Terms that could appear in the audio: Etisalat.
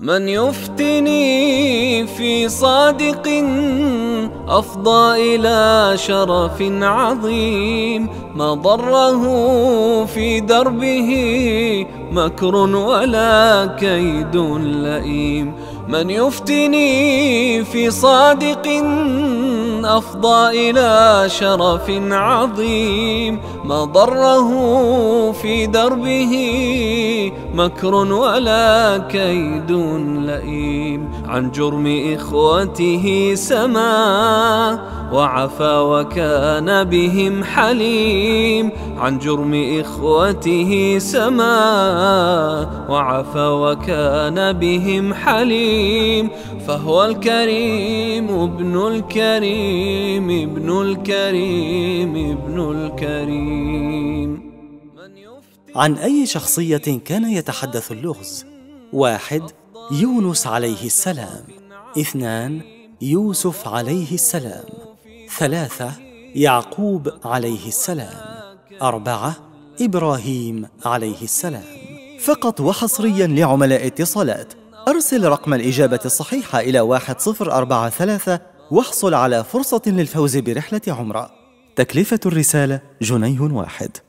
من يفتني في صادق أفضى إلى شرف عظيم، ما ضره في دربه مكر ولا كيد لئيم. من يفتني في صادق أفضى إلى شرف عظيم، ما ضره في دربه مكر ولا كيد لئيم. عن جرم إخوته سما وعفا وكان بهم حليم، عن جرم إخوته سما وعفا وكان بهم حليم. فهو الكريم ابن الكريم ابن الكريم ابن الكريم. عن أي شخصية كان يتحدث اللغز؟ 1. يونس عليه السلام. 2. يوسف عليه السلام. 3. يعقوب عليه السلام. 4. إبراهيم عليه السلام. فقط وحصريا لعملاء اتصالات، أرسل رقم الإجابة الصحيحة إلى 1043 واحصل على فرصة للفوز برحلة عمرة. تكلفة الرسالة جنيه 1.